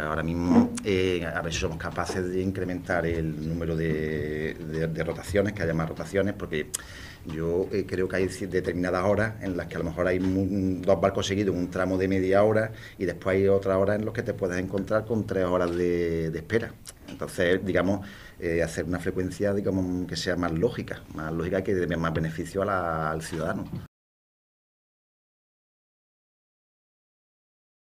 Ahora mismo a ver si somos capaces de incrementar el número de rotaciones, que haya más rotaciones, porque yo creo que hay determinadas horas en las que a lo mejor hay dos barcos seguidos, un tramo de media hora, y después hay otras horas en las que te puedes encontrar con 3 horas de espera. Entonces, digamos, hacer una frecuencia, digamos, que sea más lógica, que dé más beneficio al ciudadano.